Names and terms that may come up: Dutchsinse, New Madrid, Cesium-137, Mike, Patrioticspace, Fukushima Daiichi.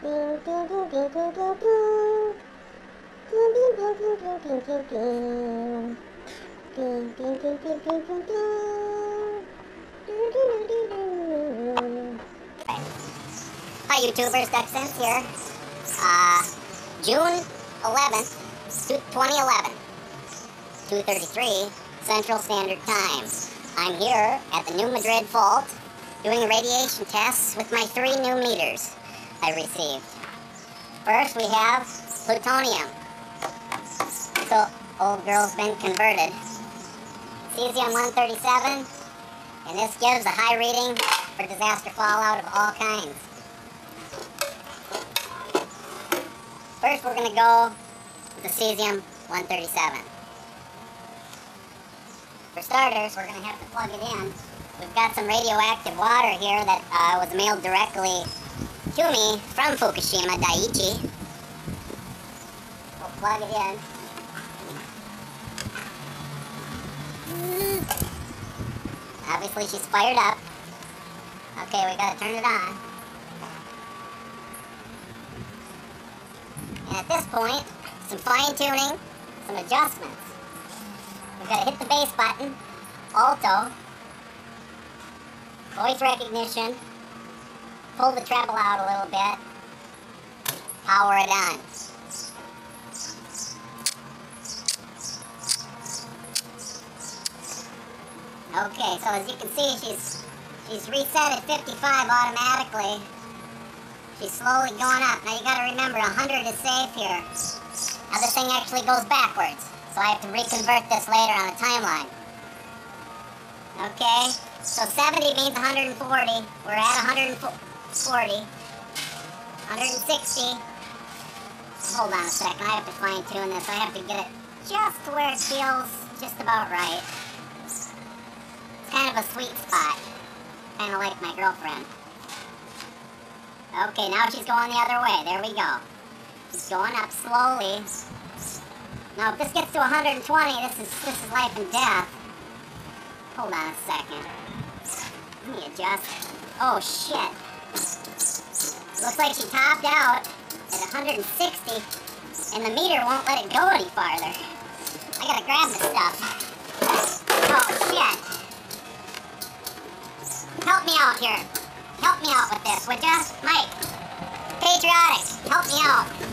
Hi YouTubers, Dutchsinse here. June 11th, 2011, 2:33 Central Standard Time. I'm here at the New Madrid Fault, doing radiation tests with my 3 new meters I received. First, we have plutonium. So, old girl's been converted. Cesium-137, and this gives a high reading for disaster fallout of all kinds. First, we're going to go with the Cesium-137. For starters, we're going to have to plug it in. We've got some radioactive water here that was mailed directly to me from Fukushima Daiichi. We'll plug it in. Obviously she's fired up. Okay, we gotta turn it on. And at this point, some fine-tuning, some adjustments. We've gotta hit the base button, alto, voice recognition, pull the treble out a little bit, power it on. Okay, so as you can see, she's reset at 55 automatically. She's slowly going up. Now you gotta remember, 100 is safe here. Now this thing actually goes backwards, so I have to reconvert this later on the timeline. Okay, so 70 means 140. We're at 140. 160. Hold on a second. I have to fine tune this. I have to get it just to where it feels just about right. It's kind of a sweet spot. Kind of like my girlfriend. Okay, now she's going the other way. There we go. She's going up slowly. Now, if this gets to 120, this is life and death. Hold on a second. Let me adjust. Oh, shit. Looks like she topped out at 160, and the meter won't let it go any farther. I gotta grab this stuff. Oh, shit. Help me out here. Help me out with this, would ya? Mike, Patriotics, help me out.